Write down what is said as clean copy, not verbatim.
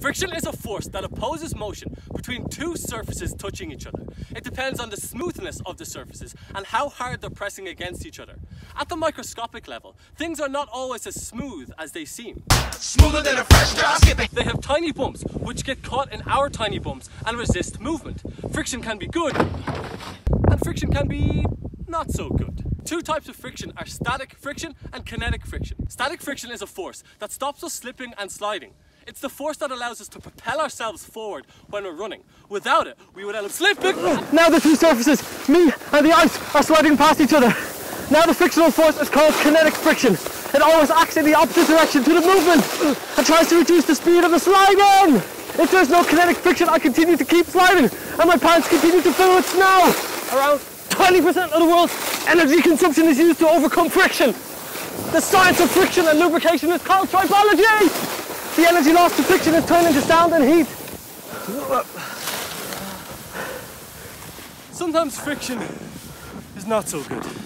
Friction is a force that opposes motion between two surfaces touching each other. It depends on the smoothness of the surfaces and how hard they're pressing against each other. At the microscopic level, things are not always as smooth as they seem. Smoother than a fresh drop. They have tiny bumps which get caught in our tiny bumps and resist movement. Friction can be good and friction can be not so good. Two types of friction are static friction and kinetic friction. Static friction is a force that stops us slipping and sliding. It's the force that allows us to propel ourselves forward when we're running. Without it, we would end up slipping. Now the two surfaces, me and the ice, are sliding past each other. Now the frictional force is called kinetic friction. It always acts in the opposite direction to the movement and tries to reduce the speed of the sliding. If there's no kinetic friction, I continue to keep sliding and my pants continue to fill with snow. Around 20% of the world's energy consumption is used to overcome friction. The science of friction and lubrication is called tribology. The energy lost to friction is turned into sound and heat. Sometimes friction is not so good.